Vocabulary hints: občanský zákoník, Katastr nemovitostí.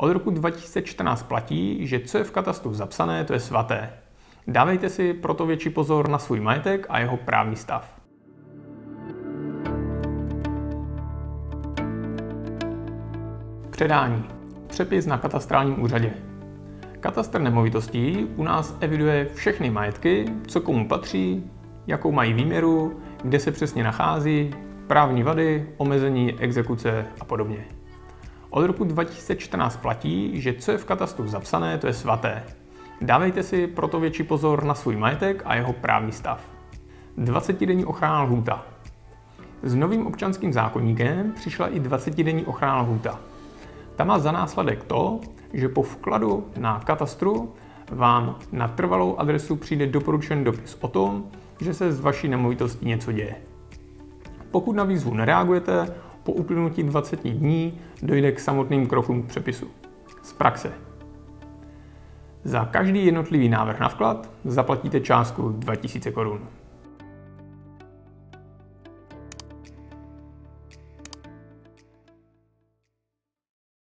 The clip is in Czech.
Od roku 2014 platí, že co je v katastru zapsané, to je svaté. Dávejte si proto větší pozor na svůj majetek a jeho právní stav. Předání. Přepis na katastrálním úřadě. Katastr nemovitostí u nás eviduje všechny majetky, co komu patří, jakou mají výměru, kde se přesně nachází, právní vady, omezení, exekuce a podobně. Od roku 2014 platí, že co je v katastru zapsané, to je svaté. Dávejte si proto větší pozor na svůj majetek a jeho právní stav. 20denní ochranná lhůta. S novým občanským zákoníkem přišla i 20denní ochranná lhůta. Ta má za následek to, že po vkladu na katastru vám na trvalou adresu přijde doporučen dopis o tom, že se s vaší nemovitostí něco děje. Pokud na výzvu nereagujete, po uplynutí 20 dní dojde k samotným krokům přepisu. Z praxe. Za každý jednotlivý návrh na vklad zaplatíte částku 2000 Kč.